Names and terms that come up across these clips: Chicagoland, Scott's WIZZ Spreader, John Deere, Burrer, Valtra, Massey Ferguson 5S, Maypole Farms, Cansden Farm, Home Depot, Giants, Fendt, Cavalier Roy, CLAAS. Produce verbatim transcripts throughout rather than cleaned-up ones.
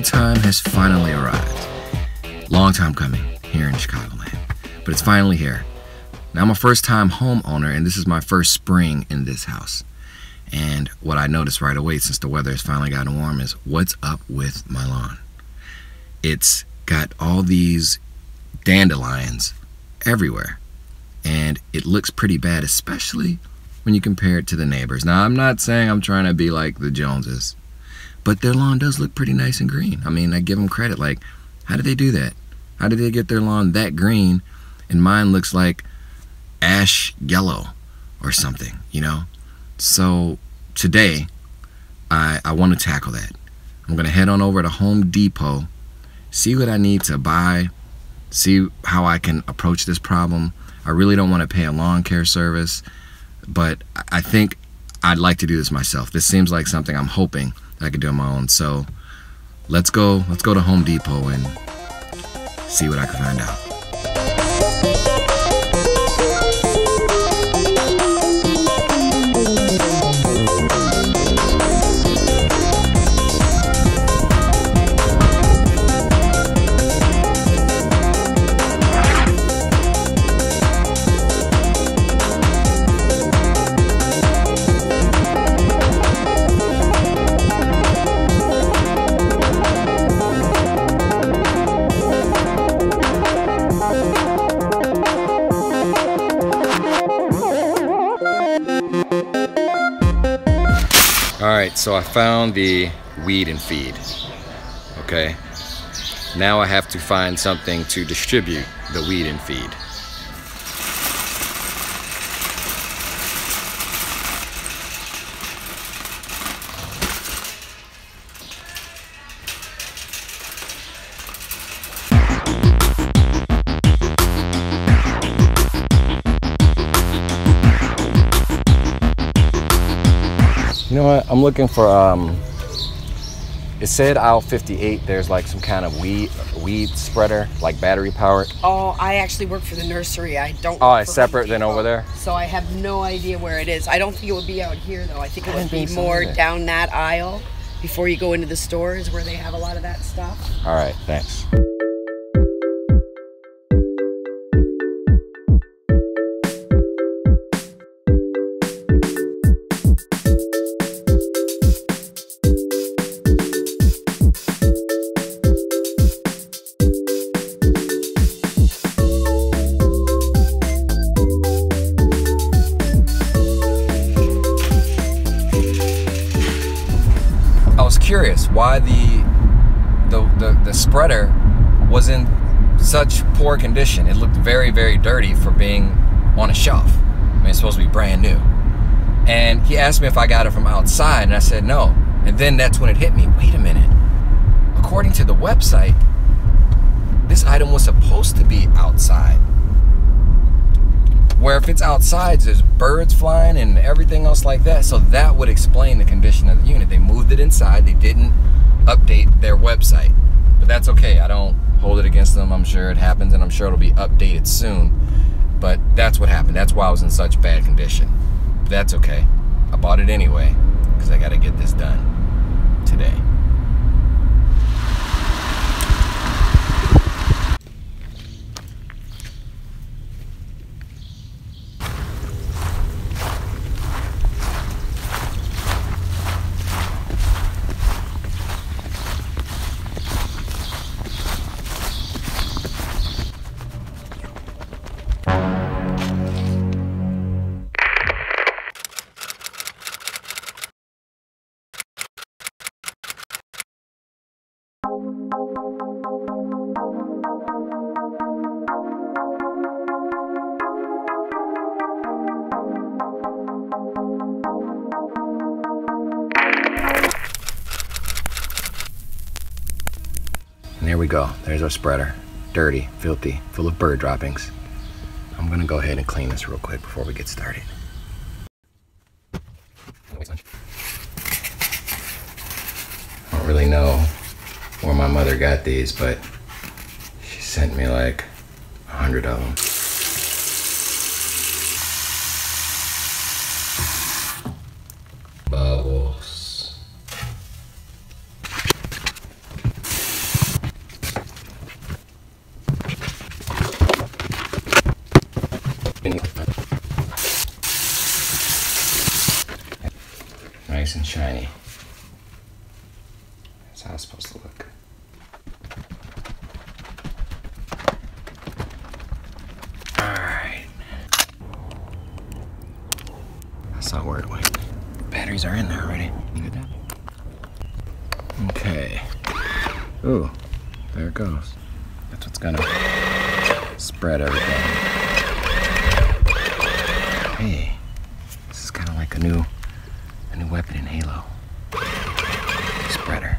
exciting time has finally arrived. Long time coming here in Chicagoland, but it's finally here. Now I'm a first-time homeowner, and this is my first spring in this house. And what I noticed right away, since the weather has finally gotten warm, is what's up with my lawn. It's got all these dandelions everywhere, and it looks pretty bad, especially when you compare it to the neighbors. Now, I'm not saying I'm trying to be like the Joneses, but their lawn does look pretty nice and green. I mean, I give them credit. Like, how did they do that? How did they get their lawn that green? And mine looks like ash yellow or something, you know? So today, I, I want to tackle that. I'm going to head on over to Home Depot, see what I need to buy, see how I can approach this problem. I really don't want to pay a lawn care service, but I think I'd like to do this myself. This seems like something I'm hoping that I could do on my own. So let's go, let's go to Home Depot and see what I can find out. Alright, so I found the weed and feed. Okay, now I have to find something to distribute the weed and feed. You know what, I'm looking for, um, it said aisle fifty-eight, there's like some kind of weed weed spreader, like battery powered. Oh, I actually work for the nursery. I don't Oh, it's separate than over there? So I have no idea where it is. I don't think it would be out here though. I think it would be more down that aisle before you go into the stores where they have a lot of that stuff. All right, thanks. Curious why the, the the the spreader was in such poor condition. It looked very, very dirty for being on a shelf. I mean, it's supposed to be brand new. And he asked me if I got it from outside, and I said no. And then that's when it hit me. Wait a minute. According to the website, this item was supposed to be outside. Where if it's outside, there's birds flying and everything else like that. So that would explain the condition of the unit. They moved it inside. They didn't update their website. But that's okay. I don't hold it against them. I'm sure it happens, and I'm sure it'll be updated soon. But that's what happened. That's why I was in such bad condition. But that's okay. I bought it anyway because I got to get this done today. Here we go. There's our spreader. Dirty, filthy, full of bird droppings. I'm gonna go ahead and clean this real quick before we get started. I don't really know where my mother got these, but she sent me like a hundred of them. Bubbles. Nice and shiny. That's how it's supposed to look. All right. That's not where it went. Batteries are in there already. Look at that. Okay. Ooh, there it goes. That's what's gonna spread everything. Hey, this is kind of like a new, a new weapon in Halo. Spreader.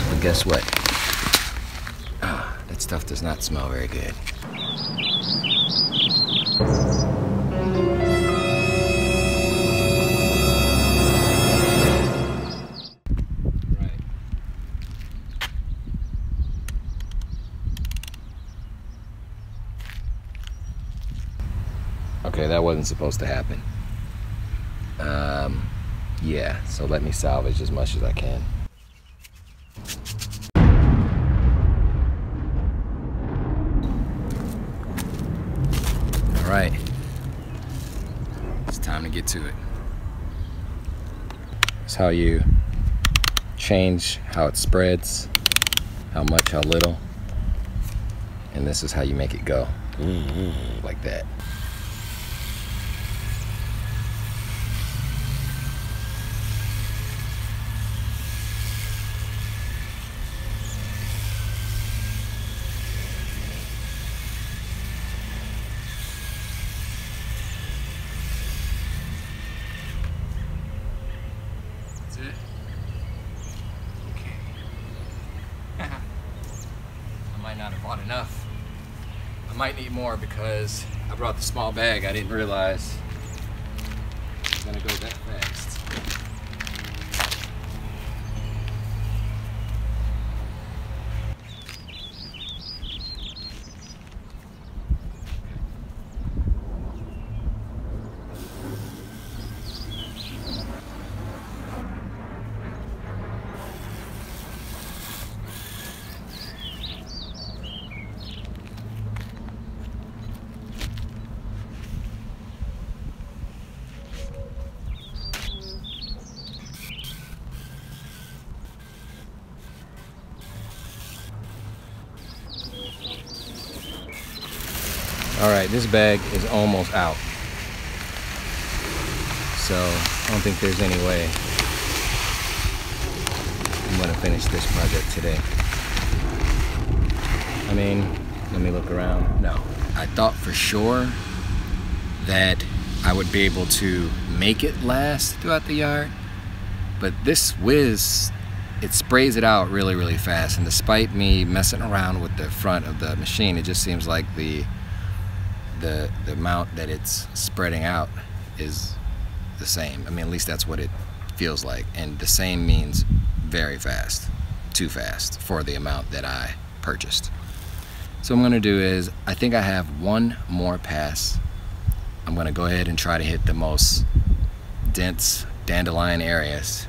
But guess what? Ah, that stuff does not smell very good. Okay, that wasn't supposed to happen. Um, yeah, so let me salvage as much as I can. All right, it's time to get to it. It's how you change how it spreads, how much, how little, and this is how you make it go, mm-hmm. Like that. That's it. Okay. I might not have bought enough. I might need more because I brought the small bag. I didn't realize it was gonna go that fast. All right, this bag is almost out. So I don't think there's any way I'm gonna finish this project today. I mean, let me look around. No, I thought for sure that I would be able to make it last throughout the yard, but this WIZZ, it sprays it out really, really fast. And despite me messing around with the front of the machine, it just seems like the The, the amount that it's spreading out is the same. I mean, at least that's what it feels like. And the same means very fast, too fast for the amount that I purchased. So what I'm gonna do is, I think I have one more pass. I'm gonna go ahead and try to hit the most dense dandelion areas.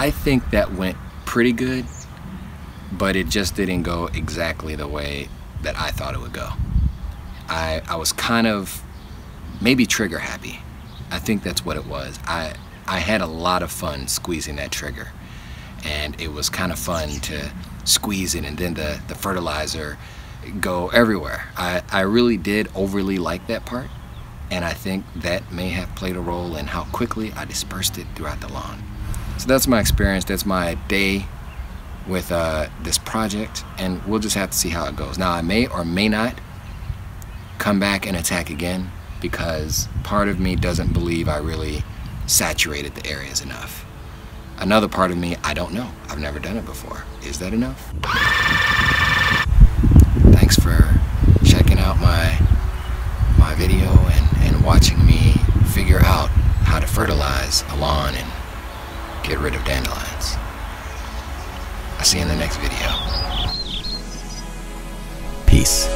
I think that went pretty good, but it just didn't go exactly the way that I thought it would go. I, I was kind of maybe trigger happy. I think that's what it was. I, I had a lot of fun squeezing that trigger, and it was kind of fun to squeeze it and then the, the fertilizer go everywhere. I, I really did overly like that part, and I think that may have played a role in how quickly I dispersed it throughout the lawn. So that's my experience, that's my day with uh, this project, and we'll just have to see how it goes. Now, I may or may not come back and attack again because part of me doesn't believe I really saturated the areas enough. Another part of me, I don't know. I've never done it before. Is that enough? Thanks for checking out my, my video and, and watching me figure out how next video. Peace.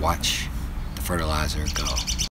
Watch the fertilizer go.